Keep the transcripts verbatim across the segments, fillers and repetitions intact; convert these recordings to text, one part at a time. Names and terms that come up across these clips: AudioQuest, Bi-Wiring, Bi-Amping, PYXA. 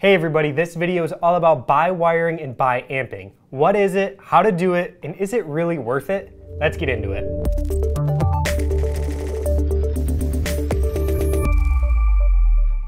Hey everybody, this video is all about bi-wiring and bi-amping. What is it, how to do it, and is it really worth it? Let's get into it.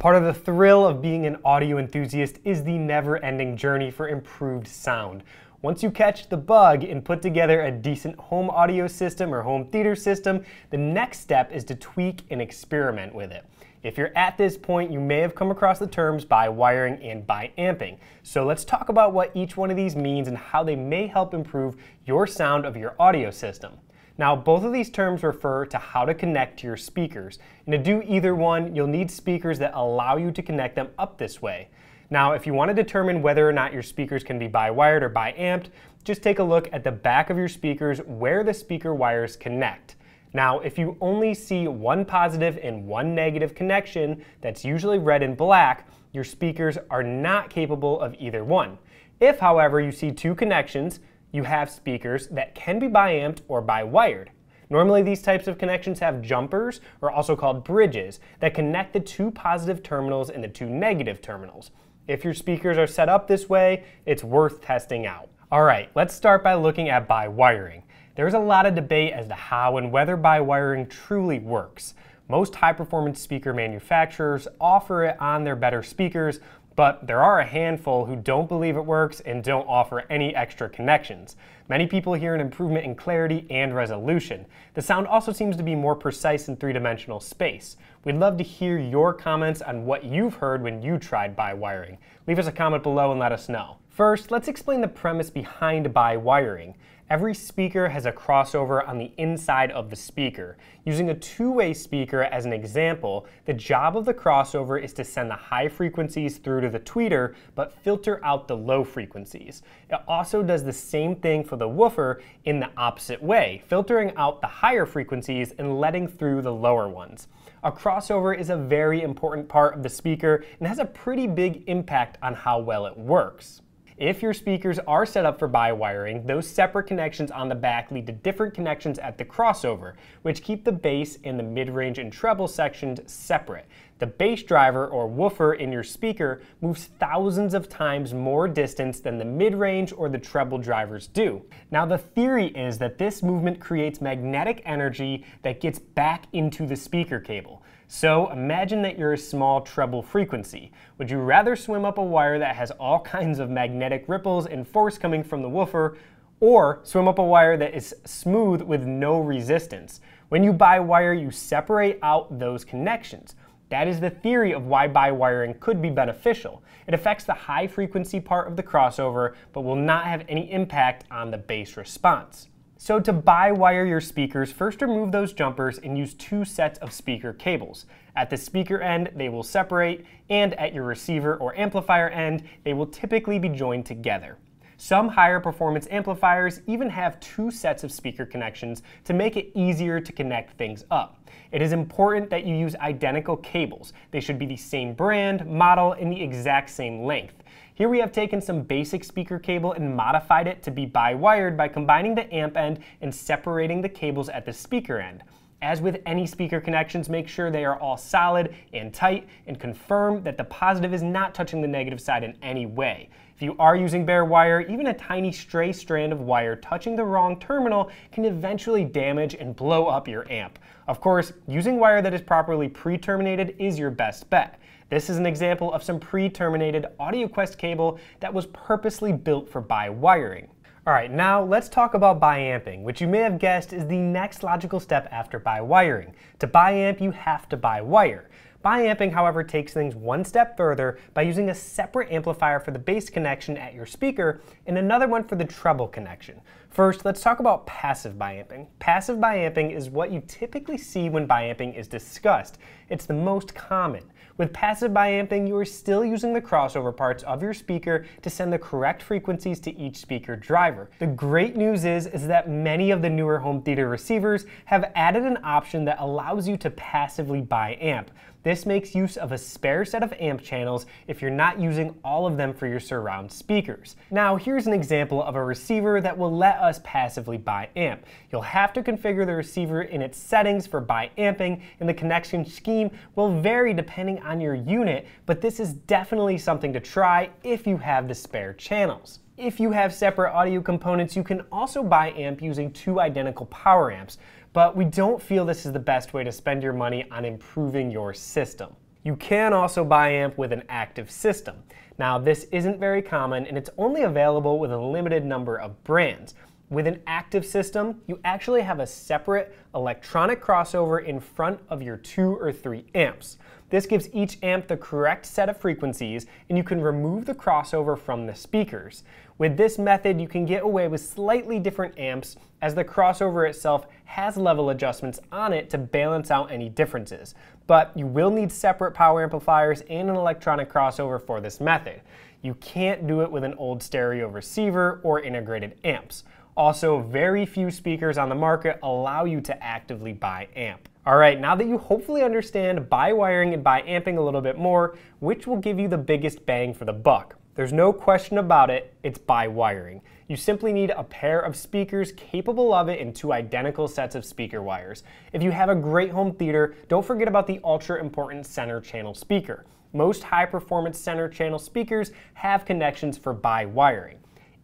Part of the thrill of being an audio enthusiast is the never-ending journey for improved sound. Once you catch the bug and put together a decent home audio system or home theater system, the next step is to tweak and experiment with it. If you're at this point, you may have come across the terms bi-wiring and bi-amping. So let's talk about what each one of these means and how they may help improve your sound of your audio system. Now, both of these terms refer to how to connect to your speakers. And to do either one, you'll need speakers that allow you to connect them up this way. Now, if you want to determine whether or not your speakers can be bi-wired or bi-amped, just take a look at the back of your speakers where the speaker wires connect. Now, if you only see one positive and one negative connection that's usually red and black, your speakers are not capable of either one. If, however, you see two connections, you have speakers that can be bi-amped or bi-wired. Normally, these types of connections have jumpers, or also called bridges, that connect the two positive terminals and the two negative terminals. If your speakers are set up this way, it's worth testing out. All right, let's start by looking at bi-wiring. There's a lot of debate as to how and whether bi-wiring truly works. Most high-performance speaker manufacturers offer it on their better speakers, but there are a handful who don't believe it works and don't offer any extra connections. Many people hear an improvement in clarity and resolution. The sound also seems to be more precise in three-dimensional space. We'd love to hear your comments on what you've heard when you tried bi-wiring. Leave us a comment below and let us know. First, let's explain the premise behind bi-wiring. Every speaker has a crossover on the inside of the speaker. Using a two-way speaker as an example, the job of the crossover is to send the high frequencies through to the tweeter, but filter out the low frequencies. It also does the same thing for the woofer in the opposite way, filtering out the higher frequencies and letting through the lower ones. A crossover is a very important part of the speaker and has a pretty big impact on how well it works. If your speakers are set up for bi-wiring, those separate connections on the back lead to different connections at the crossover, which keep the bass and the mid-range and treble sections separate. The bass driver or woofer in your speaker moves thousands of times more distance than the mid-range or the treble drivers do. Now, the theory is that this movement creates magnetic energy that gets back into the speaker cable. So imagine that you're a small treble frequency. Would you rather swim up a wire that has all kinds of magnetic ripples and force coming from the woofer, or swim up a wire that is smooth with no resistance? When you bi-wire, you separate out those connections. That is the theory of why bi-wiring could be beneficial. It affects the high frequency part of the crossover, but will not have any impact on the bass response. So to bi-wire your speakers, first remove those jumpers and use two sets of speaker cables. At the speaker end, they will separate, and at your receiver or amplifier end, they will typically be joined together. Some higher performance amplifiers even have two sets of speaker connections to make it easier to connect things up. It is important that you use identical cables. They should be the same brand, model, and the exact same length. Here we have taken some basic speaker cable and modified it to be bi-wired by combining the amp end and separating the cables at the speaker end. As with any speaker connections, make sure they are all solid and tight and confirm that the positive is not touching the negative side in any way. If you are using bare wire, even a tiny stray strand of wire touching the wrong terminal can eventually damage and blow up your amp. Of course, using wire that is properly pre-terminated is your best bet. This is an example of some pre-terminated AudioQuest cable that was purposely built for bi-wiring. All right, now let's talk about bi-amping, which you may have guessed is the next logical step after bi-wiring. To bi-amp, you have to bi-wire. Bi-amping, however, takes things one step further by using a separate amplifier for the bass connection at your speaker and another one for the treble connection. First, let's talk about passive bi-amping. Passive bi-amping is what you typically see when bi-amping is discussed. It's the most common. With passive bi-amping, you are still using the crossover parts of your speaker to send the correct frequencies to each speaker driver. The great news is, is that many of the newer home theater receivers have added an option that allows you to passively bi-amp. This makes use of a spare set of amp channels if you're not using all of them for your surround speakers. Now here's an example of a receiver that will let us passively bi-amp. You'll have to configure the receiver in its settings for bi-amping, and the connection scheme will vary depending on your unit, but this is definitely something to try if you have the spare channels. If you have separate audio components, you can also bi-amp using two identical power amps, but we don't feel this is the best way to spend your money on improving your system. You can also bi-amp with an active system. Now, this isn't very common, and it's only available with a limited number of brands. With an active system, you actually have a separate electronic crossover in front of your two or three amps. This gives each amp the correct set of frequencies, and you can remove the crossover from the speakers. With this method, you can get away with slightly different amps, as the crossover itself has level adjustments on it to balance out any differences. But you will need separate power amplifiers and an electronic crossover for this method. You can't do it with an old stereo receiver or integrated amps. Also, very few speakers on the market allow you to actively bi-amp. All right, now that you hopefully understand bi-wiring and bi-amping a little bit more, which will give you the biggest bang for the buck? There's no question about it, it's bi-wiring. You simply need a pair of speakers capable of it and two identical sets of speaker wires. If you have a great home theater, don't forget about the ultra important center channel speaker. Most high performance center channel speakers have connections for bi-wiring.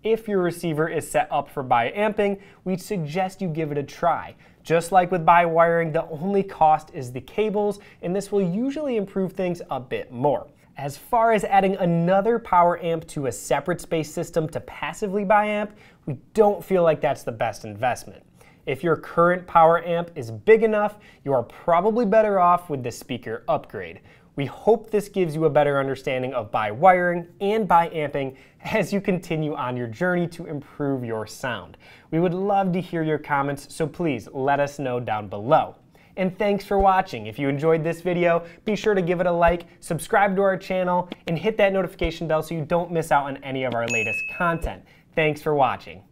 If your receiver is set up for bi-amping, we'd suggest you give it a try. Just like with bi-wiring, the only cost is the cables, and this will usually improve things a bit more. As far as adding another power amp to a separate space system to passively bi-amp, we don't feel like that's the best investment. If your current power amp is big enough, you are probably better off with the speaker upgrade. We hope this gives you a better understanding of bi-wiring and bi-amping as you continue on your journey to improve your sound. We would love to hear your comments, so please let us know down below. And thanks for watching. If you enjoyed this video, be sure to give it a like, subscribe to our channel, and hit that notification bell so you don't miss out on any of our latest content. Thanks for watching.